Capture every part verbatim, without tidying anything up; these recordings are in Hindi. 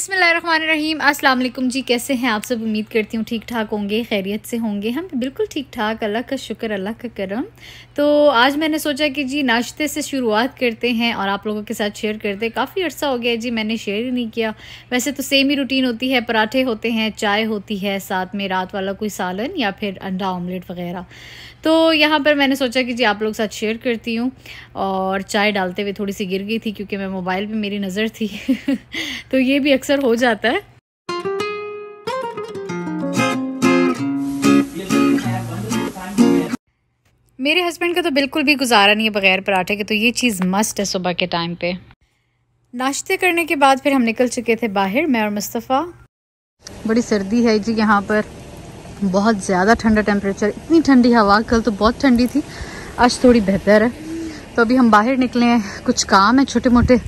बिस्मिल्लाहिर्रहमानिर्रहीम। अस्सलाम वालेकुम जी, कैसे हैं आप सब? उम्मीद करती हूँ ठीक ठाक होंगे, खैरियत से होंगे। हम बिल्कुल ठीक ठाक, अल्लाह का शुक्र, अल्लाह का करम। तो आज मैंने सोचा कि जी नाश्ते से शुरुआत करते हैं और आप लोगों के साथ शेयर करते हैं। काफ़ी अर्सा हो गया जी मैंने शेयर ही नहीं किया। वैसे तो सेम ही रूटीन होती है, पराठे होते हैं, चाय होती है, साथ में रात वाला कोई सालन या फिर अंडा ऑमलेट वगैरह। तो यहाँ पर मैंने सोचा कि जी आप लोग साथ शेयर करती हूँ। और चाय डालते हुए थोड़ी सी गिर गई थी क्योंकि मैं मोबाइल पर मेरी नज़र थी, तो ये भी अक्सर हो जाता है। मेरे हस्बैंड का तो बिल्कुल भी गुजारा नहीं है बगैर पराठे के, तो ये चीज़ मस्ट है सुबह के टाइम पे। नाश्ते करने के बाद फिर हम निकल चुके थे बाहर, मैं और मुस्तफ़ा। बड़ी सर्दी है जी यहाँ पर, बहुत ज़्यादा ठंडा टेम्परेचर, इतनी ठंडी हवा, कल तो बहुत ठंडी थी, आज थोड़ी बेहतर है। तो अभी हम बाहर निकले हैं, कुछ काम है छोटे मोटे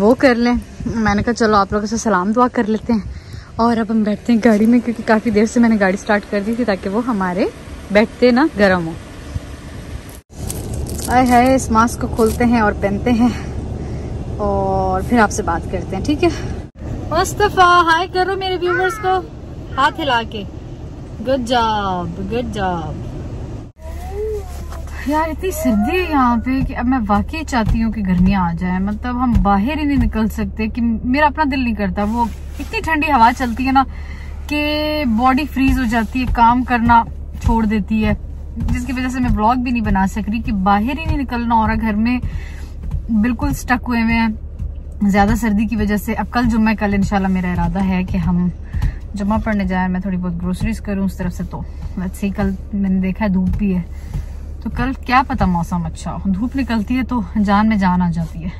वो कर लें। मैंने कहा चलो आप लोगों से सलाम दुआ कर लेते हैं और अब हम बैठते हैं गाड़ी में, क्योंकि काफ़ी देर से मैंने गाड़ी स्टार्ट कर दी थी ताकि वो हमारे बैठते ना गर्म हो। आए हाय, इस मास्क को खोलते हैं और पहनते हैं और फिर आपसे बात करते हैं, ठीक है? मुस्तफ़ा हाय करो मेरे व्यूवर्स को हाथ हिला के। Good job, good job. यार इतनी सर्दी है यहाँ पे कि अब मैं वाकई चाहती हूँ कि गर्मियाँ आ जाए। मतलब हम बाहर ही नहीं निकल सकते, कि मेरा अपना दिल नहीं करता। वो इतनी ठंडी हवा चलती है ना कि बॉडी फ्रीज हो जाती है, काम करना छोड़ देती है, जिसकी वजह से मैं ब्लॉग भी नहीं बना सक रही कि बाहर ही नहीं निकलना हो रहा। घर में बिल्कुल स्टक हुए हुए हैं ज़्यादा सर्दी की वजह से। अब कल जुम्मे, कल इंशाल्लाह मेरा इरादा है कि हम जुम्मा पढ़ने जाए, मैं थोड़ी बहुत ग्रोसरीज करूँ उस तरफ से। तो वैसे ही कल मैंने देखा है धूप भी है, तो कल क्या पता मौसम अच्छा हो। धूप निकलती है तो जान में जान आ जाती है।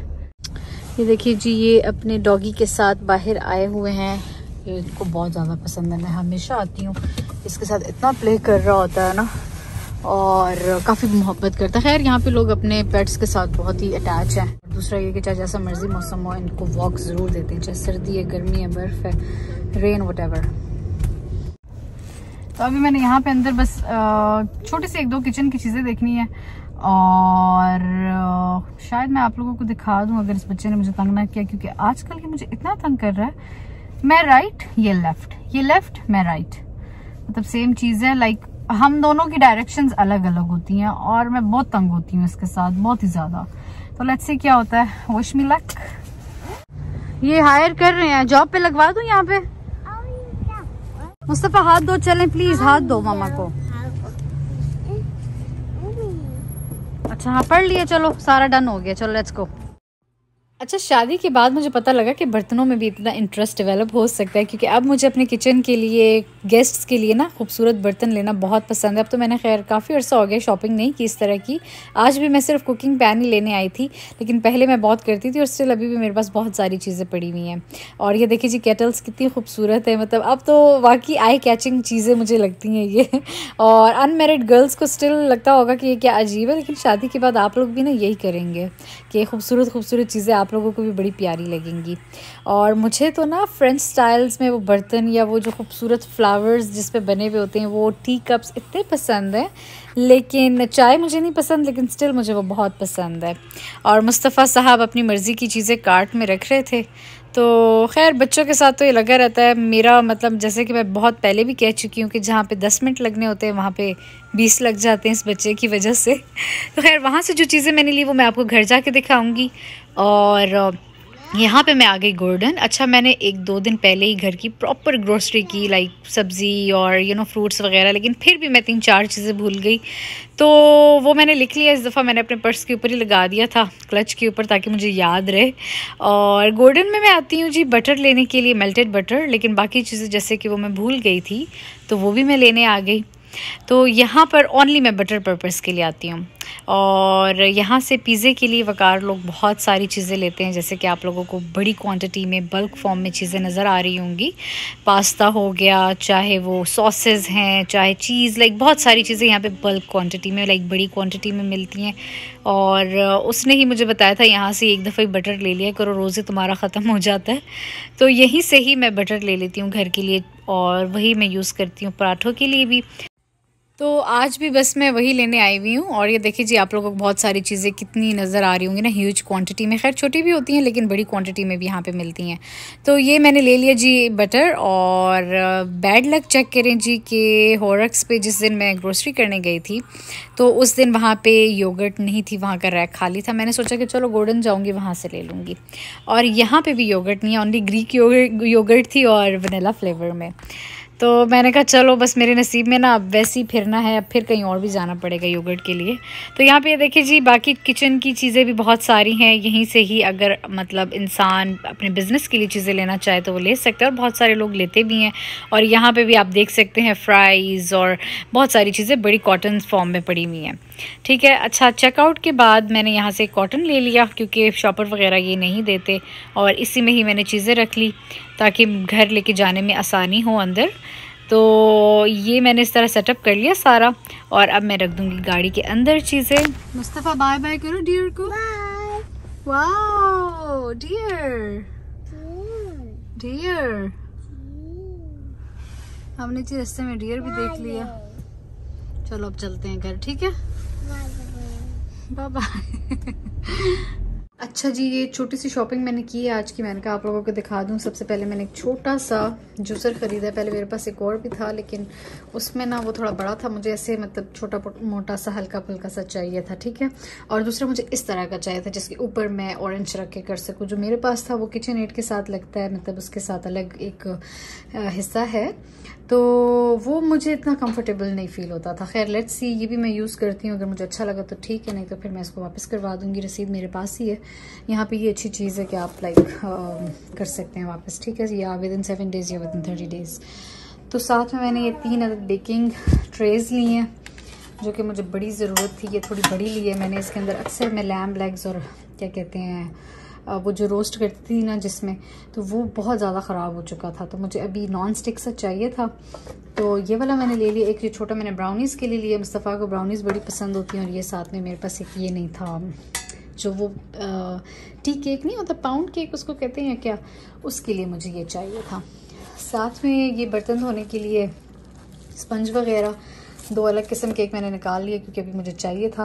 ये देखिए जी, ये अपने डॉगी के साथ बाहर आए हुए हैं। ये इनको बहुत ज़्यादा पसंद है, मैं हमेशा आती हूँ इसके साथ, इतना प्ले कर रहा होता है ना और काफ़ी मोहब्बत करता है। खैर यहाँ पे लोग अपने पेट्स के साथ बहुत ही अटैच हैं। दूसरा ये कि चाहे जैसा मर्जी मौसम हो, इनको वॉक ज़रूर देते हैं, चाहे सर्दी है, गर्मी है, बर्फ़ है, रेन, वट एवर। तो अभी मैंने यहाँ पे अंदर बस छोटे से एक दो किचन की चीज़ें देखनी है और शायद मैं आप लोगों को दिखा दूँ अगर इस बच्चे ने मुझे तंग ना किया, क्योंकि आजकल ये मुझे इतना तंग कर रहा है। मैं राइट, ये लेफ़्ट, ये लेफ़्ट, मैं राइट, मतलब सेम चीज़ है। लाइक हम दोनों की डायरेक्शंस अलग अलग होती हैं और मैं बहुत तंग होती हूँ इसके साथ, बहुत ही ज़्यादा। तो लेट्स सी क्या होता है। Wish me luck. ये हायर कर रहे हैं, जॉब पे लगवा दूँ यहाँ पे। मुस्तफ़ा हाथ दो, चलें प्लीज, हाथ दो मामा को। अच्छा हाँ, पढ़ लिए, चलो सारा डन हो गया, चलो लेट्स गो। अच्छा, शादी के बाद मुझे पता लगा कि बर्तनों में भी इतना इंटरेस्ट डेवलप हो सकता है, क्योंकि अब मुझे अपने किचन के लिए, गेस्ट्स के लिए ना खूबसूरत बर्तन लेना बहुत पसंद है। अब तो मैंने खैर काफ़ी अर्सा हो गया शॉपिंग नहीं की इस तरह की। आज भी मैं सिर्फ कुकिंग पैन ही लेने आई थी, लेकिन पहले मैं बहुत करती थी और स्टिल अभी भी मेरे पास बहुत सारी चीज़ें पड़ी हुई हैं। और ये देखिए जी केटल्स कितनी खूबसूरत है, मतलब अब तो वाकई आई कैचिंग चीज़ें मुझे लगती हैं ये। और अनमेरिड गर्ल्स को स्टिल लगता होगा कि ये क्या अजीब है, लेकिन शादी के बाद आप लोग भी ना यही करेंगे कि खूबसूरत खूबसूरत चीज़ें आप लोगों को भी बड़ी प्यारी लगेंगी। और मुझे तो ना फ्रेंच स्टाइल्स में वो बर्तन या वो जो खूबसूरत फ्लावर्स जिस पे बने हुए होते हैं वो टी कप्स इतने पसंद हैं, लेकिन चाय मुझे नहीं पसंद, लेकिन स्टिल मुझे वो बहुत पसंद है। और मुस्तफ़ा साहब अपनी मर्ज़ी की चीज़ें कार्ट में रख रहे थे। तो खैर बच्चों के साथ तो ये लगा रहता है मेरा, मतलब जैसे कि मैं बहुत पहले भी कह चुकी हूँ कि जहाँ पे दस मिनट लगने होते हैं वहाँ पे बीस लग जाते हैं इस बच्चे की वजह से। तो खैर वहाँ से जो चीज़ें मैंने ली वो मैं आपको घर जाके दिखाऊंगी। और यहाँ पे मैं आ गई गोल्डन। अच्छा, मैंने एक दो दिन पहले ही घर की प्रॉपर ग्रोसरी की, लाइक सब्ज़ी और यू नो फ्रूट्स वगैरह, लेकिन फिर भी मैं तीन चार चीज़ें भूल गई, तो वो मैंने लिख लिया। इस दफ़ा मैंने अपने पर्स के ऊपर ही लगा दिया था, क्लच के ऊपर, ताकि मुझे याद रहे। और गोल्डन में मैं आती हूँ जी बटर लेने के लिए, मेल्टेड बटर, लेकिन बाकी चीज़ें जैसे कि वो मैं भूल गई थी तो वो भी मैं लेने आ गई। तो यहाँ पर ओनली मैं बटर पर्पस के लिए आती हूँ। और यहाँ से पिज़्ज़े के लिए वकार लोग बहुत सारी चीज़ें लेते हैं, जैसे कि आप लोगों को बड़ी क्वांटिटी में बल्क फॉर्म में चीज़ें नज़र आ रही होंगी। पास्ता हो गया, चाहे वो सॉसेस हैं, चाहे चीज़, लाइक बहुत सारी चीज़ें यहाँ पे बल्क क्वांटिटी में, लाइक बड़ी क्वांटिटी में मिलती हैं। और उसने ही मुझे बताया था यहाँ से एक दफ़ा बटर ले लिया करो, रोज़े तुम्हारा ख़त्म हो जाता है। तो यहीं से ही मैं बटर ले लेती हूँ घर के लिए और वही मैं यूज़ करती हूँ पराठों के लिए भी। तो आज भी बस मैं वही लेने आई हुई हूँ। और ये देखिए जी, आप लोगों को बहुत सारी चीज़ें कितनी नज़र आ रही होंगी ना, ह्यूज क्वांटिटी में। खैर छोटी भी होती हैं लेकिन बड़ी क्वांटिटी में भी यहाँ पे मिलती हैं। तो ये मैंने ले लिया जी बटर। और बैड लक चेक करें जी कि हॉरक्स पे जिस दिन मैं ग्रोसरी करने गई थी तो उस दिन वहाँ पे योगर्ट नहीं थी, वहाँ का रैक खाली था। मैंने सोचा कि चलो गोल्डन जाऊँगी, वहाँ से ले लूँगी। और यहाँ पर भी योगर्ट नहीं है, ओनली ग्रीक योगर्ट थी और वनीला फ्लेवर में। तो मैंने कहा चलो बस मेरे नसीब में ना अब वैसे ही फिरना है, अब फिर कहीं और भी जाना पड़ेगा योगर्ट के लिए। तो यहाँ पे देखिए जी, बाकी किचन की चीज़ें भी बहुत सारी हैं। यहीं से ही अगर मतलब इंसान अपने बिज़नेस के लिए चीज़ें लेना चाहे तो वो ले सकते हैं, और बहुत सारे लोग लेते भी हैं। और यहाँ पे भी आप देख सकते हैं फ्राइज़ और बहुत सारी चीज़ें बड़ी कॉटन फॉर्म में पड़ी हुई हैं। ठीक है, अच्छा चेकआउट के बाद मैंने यहाँ से कॉटन ले लिया क्योंकि शॉपर वगैरह ये नहीं देते, और इसी में ही मैंने चीज़ें रख ली ताकि घर लेके जाने में आसानी हो अंदर। तो ये मैंने इस तरह सेटअप कर लिया सारा, और अब मैं रख दूंगी गाड़ी के अंदर चीज़ें। मुस्तफ़ा बाय बाय करो डियर को। वाओ डियर, डियर हमने जी रास्ते में डियर भी देख लिया। चलो अब चलते हैं घर, ठीक है, बाय बाय। अच्छा जी, ये छोटी सी शॉपिंग मैंने की है आज की। मैंने कहा आप लोगों को दिखा दूं। सबसे पहले मैंने एक छोटा सा जूसर ख़रीदा। पहले मेरे पास एक और भी था लेकिन उसमें ना वो थोड़ा बड़ा था, मुझे ऐसे मतलब छोटा मोटा सा हल्का फुल्का सा चाहिए था। ठीक है, और दूसरा मुझे इस तरह का चाहिए था जिसके ऊपर मैं ऑरेंज रख के कर सकूँ। जो मेरे पास था वो किचन एड के साथ लगता है, मतलब उसके साथ अलग एक हिस्सा है, तो वो मुझे इतना कंफर्टेबल नहीं फ़ील होता था। खैर लेट्स सी, ये भी मैं यूज़ करती हूँ, अगर मुझे अच्छा लगा तो ठीक है, नहीं तो फिर मैं इसको वापस करवा दूँगी। रसीद मेरे पास ही है। यहाँ पे ये अच्छी चीज़ है कि आप लाइक कर सकते हैं वापस, ठीक है, या विद इन सेवन डेज़ या विद इन थर्टी डेज़। तो साथ में मैंने ये तीन अदद बेकिंग ट्रेज़ ली हैं जो कि मुझे बड़ी ज़रूरत थी। ये थोड़ी बड़ी ली है मैंने, इसके अंदर अक्सर मैं लैम्ब लेग्स और क्या कहते हैं वो जो रोस्ट करती थी ना जिसमें, तो वो बहुत ज़्यादा ख़राब हो चुका था, तो मुझे अभी नॉन स्टिक सा चाहिए था। तो ये वाला मैंने ले लिया। एक ये छोटा मैंने ब्राउनीज़ के लिए लिया, मुस्तफ़ा को ब्राउनीज़ बड़ी पसंद होती हैं। और ये साथ में मेरे पास एक ये नहीं था जो वो आ, टी केक नहीं होता, पाउंड केक उसको कहते हैं क्या, उसके लिए मुझे ये चाहिए था। साथ में ये बर्तन धोने के लिए स्पंज वग़ैरह, दो अलग किस्म के एक मैंने निकाल लिए क्योंकि अभी मुझे चाहिए था।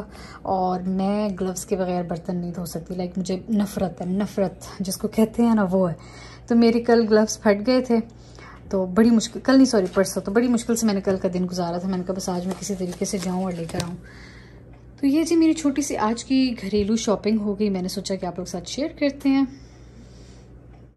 और मैं ग्लव्स के बगैर बर्तन नहीं धो सकती, लाइक मुझे नफ़रत है, नफ़रत जिसको कहते हैं ना वो है। तो मेरे कल ग्लव्स फट गए थे, तो बड़ी मुश्किल, कल नहीं सॉरी परसों, तो बड़ी मुश्किल से मैंने कल का दिन गुजारा था। मैंने कहा बस आज मैं किसी तरीके से जाऊँ और लेकर आऊँ। तो ये जी मेरी छोटी सी आज की घरेलू शॉपिंग हो गई, मैंने सोचा कि आप लोग के साथ शेयर करते हैं।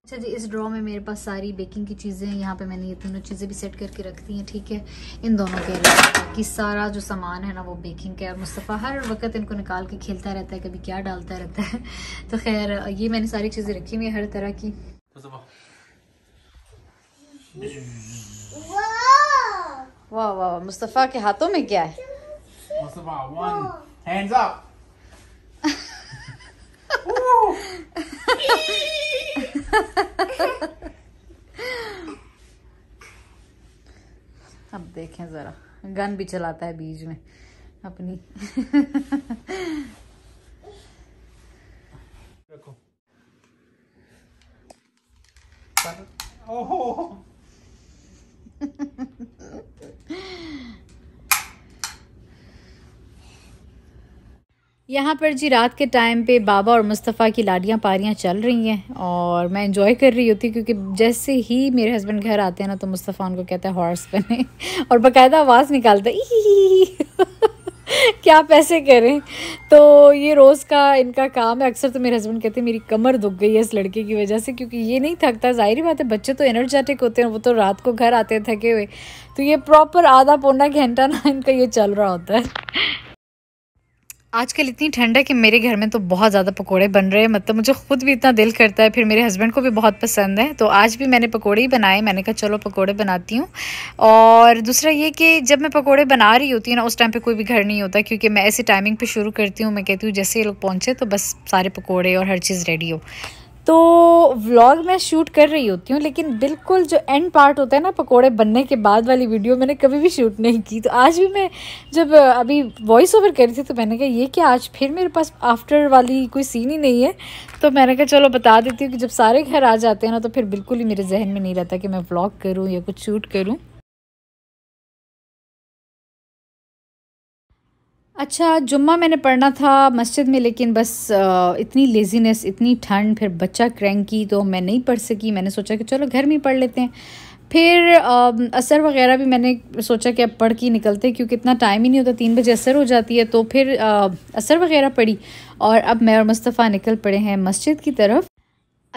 अच्छा जी, इस ड्रॉ में मेरे पास सारी बेकिंग की चीज़ें हैं। यहाँ पे मैंने ये तीनों चीज़ें भी सेट करके रख दी हैं, ठीक है, इन दोनों के लिए, ताकि सारा जो सामान है ना वो बेकिंग का है। और मुस्तफ़ा हर वक्त इनको निकाल के खेलता रहता है, कभी क्या डालता रहता है। तो खैर ये मैंने सारी चीज़ें रखी हुई हर तरह की। वाह वाह, मुस्तफ़ा के हाथों में क्या है? One. Hands up. अब देखें जरा, गन भी चलाता है बीच में अपनी। रखो। ओहो। यहाँ पर जी रात के टाइम पे बाबा और मुस्तफ़ा की लाडियाँ पारियाँ चल रही हैं और मैं एंजॉय कर रही होती, क्योंकि जैसे ही मेरे हस्बैंड घर आते हैं ना तो मुस्तफ़ा उनको कहता है हॉर्स बने, और बकायदा आवाज़ निकालता है। क्या पैसे करें, तो ये रोज़ का इनका काम है। अक्सर तो मेरे हस्बैंड कहते हैं मेरी कमर दुख गई है इस लड़के की वजह से, क्योंकि ये नहीं थकता। जाहिर बात है बच्चे तो एनर्जेटिक होते हैं, वो तो रात को घर आते हैं थके हुए, तो ये प्रॉपर आधा पौना घंटा ना इनका ये चल रहा होता है। आजकल इतनी ठंड है कि मेरे घर में तो बहुत ज़्यादा पकोड़े बन रहे हैं, मतलब मुझे ख़ुद भी इतना दिल करता है, फिर मेरे हस्बैंड को भी बहुत पसंद है। तो आज भी मैंने पकोड़े ही बनाए, मैंने कहा चलो पकोड़े बनाती हूँ। और दूसरा ये कि जब मैं पकोड़े बना रही होती हूँ ना उस टाइम पे कोई भी घर नहीं होता, क्योंकि मैं ऐसी टाइमिंग पर शुरू करती हूँ। मैं कहती हूँ जैसे ये लोग पहुँचे तो बस सारे पकौड़े और हर चीज़ रेडी हो। तो व्लॉग मैं शूट कर रही होती हूँ, लेकिन बिल्कुल जो एंड पार्ट होता है ना पकोड़े बनने के बाद वाली वीडियो, मैंने कभी भी शूट नहीं की। तो आज भी मैं जब अभी वॉइस ओवर कर रही थी तो मैंने कहा ये कि आज फिर मेरे पास आफ्टर वाली कोई सीन ही नहीं है। तो मैंने कहा चलो बता देती हूँ कि जब सारे घर आ जाते हैं ना तो फिर बिल्कुल ही मेरे जहन में नहीं रहता कि मैं व्लॉग करूँ या कुछ शूट करूँ। अच्छा, जुम्मा मैंने पढ़ना था मस्जिद में, लेकिन बस इतनी लेज़ीनेस, इतनी ठंड, फिर बच्चा क्रैंकी, तो मैं नहीं पढ़ सकी। मैंने सोचा कि चलो घर में पढ़ लेते हैं। फिर असर वग़ैरह भी मैंने सोचा कि अब पढ़ के निकलते, क्योंकि इतना टाइम ही नहीं होता, तीन बजे असर हो जाती है। तो फिर असर वग़ैरह पढ़ी और अब मैं और मुस्तफ़ा निकल पड़े हैं मस्जिद की तरफ।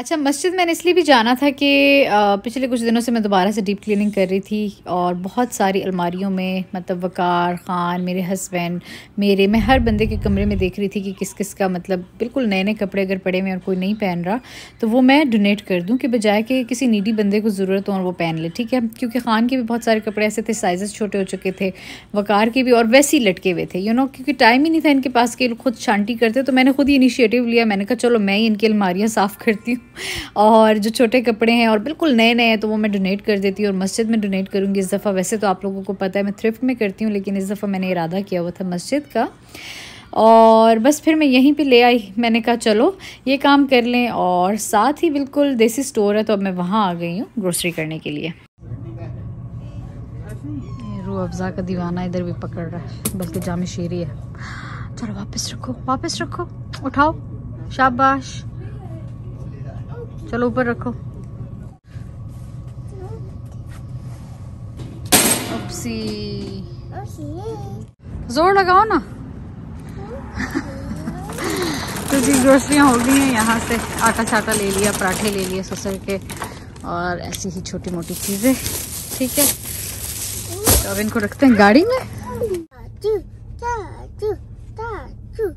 अच्छा, मस्जिद मैंने इसलिए भी जाना था कि पिछले कुछ दिनों से मैं दोबारा से डीप क्लीनिंग कर रही थी और बहुत सारी अलमारियों में, मतलब वकार ख़ान, मेरे हस्बैंड, मेरे, मैं हर बंदे के कमरे में देख रही थी कि किस किस का, मतलब बिल्कुल नए नए कपड़े अगर पड़े हुए और कोई नहीं पहन रहा तो वो मैं डोनेट कर दूं, कि बजाय कि किसी नीडी बंदे को ज़रूरत हो और वो पहन ले, ठीक है। क्योंकि ख़ान के भी बहुत सारे कपड़े ऐसे थे, साइज़ छोटे हो चुके थे, वकार के भी, और वैसे ही लटके हुए थे, यू नो, क्योंकि टाइम ही नहीं था इनके पास कि खुद शांति करते। तो मैंने खुद ही इनिशिएटिव लिया, मैंने कहा चलो मैं ही इनकी अलमारियाँ साफ़ करती हूँ और जो छोटे कपड़े हैं और बिल्कुल नए नए हैं तो वो मैं डोनेट कर देती हूँ और मस्जिद में डोनेट करूँगी इस दफ़ा। वैसे तो आप लोगों को पता है मैं थ्रिफ्ट में करती हूँ, लेकिन इस दफ़ा मैंने इरादा किया हुआ था मस्जिद का। और बस फिर मैं यहीं पे ले आई, मैंने कहा चलो ये काम कर लें, और साथ ही बिल्कुल देसी स्टोर है तो अब मैं वहाँ आ गई हूँ ग्रोसरी करने के लिए। रूह अफ़ज़ा का दीवाना इधर भी पकड़ रहा है, बल्कि जाम शेरी है। चलो वापस रखो, वापस रखो, उठाओ, शाबाश, चलो ऊपर रखो। ओप्सी, जोर लगाओ ना। तो जी ग्रोसरियाँ हो गई हैं, यहाँ से आटा छाटा ले लिया, पराठे ले लिए ससुर के, और ऐसी ही छोटी मोटी चीज़ें, ठीक है। तो अब इनको रखते हैं गाड़ी में। ताजू, ताजू, ताजू,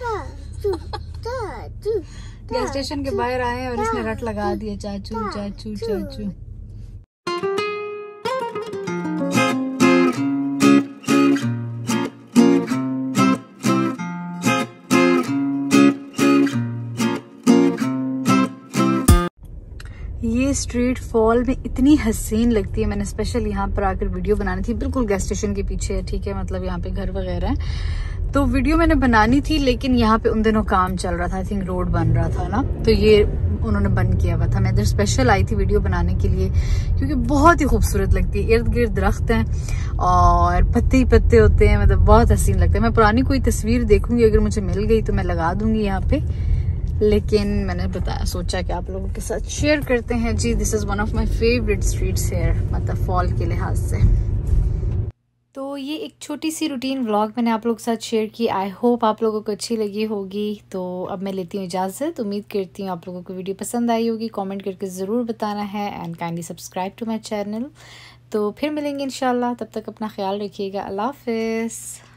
ताजू, ताजू। गैस स्टेशन के बाहर आए और इसने रट लगा दिया, चाचू चाचू चाचू। ये स्ट्रीट फॉल में इतनी हसीन लगती है, मैंने स्पेशल यहाँ पर आकर वीडियो बनानी थी। बिल्कुल गैस स्टेशन के पीछे है, ठीक है, मतलब यहाँ पे घर वगैरह है, तो वीडियो मैंने बनानी थी, लेकिन यहाँ पे उन दिनों काम चल रहा था, आई थिंक रोड बन रहा था ना, तो ये उन्होंने बंद किया हुआ था। मैं इधर स्पेशल आई थी वीडियो बनाने के लिए, क्योंकि बहुत ही खूबसूरत लगती है, इर्द गिर्द दरख्त हैं और पत्ते ही पत्ते होते हैं, मतलब बहुत हसीन लगता है। मैं पुरानी कोई तस्वीर देखूंगी अगर मुझे मिल गई तो मैं लगा दूंगी यहाँ पे, लेकिन मैंने बताया, सोचा कि आप लोगों के साथ शेयर करते हैं। जी, this is one of my favourite streets here, मतलब फॉल के लिहाज से। तो ये एक छोटी सी रूटीन व्लॉग मैंने आप लोगों के साथ शेयर की, आई होप आप लोगों को अच्छी लगी होगी। तो अब मैं लेती हूँ इजाज़त, उम्मीद करती हूँ आप लोगों को वीडियो पसंद आई होगी, कमेंट करके ज़रूर बताना है, and kindly subscribe to my channel. तो फिर मिलेंगे इंशाल्लाह, तब तक अपना ख्याल रखिएगा, अल्लाह हाफिज़।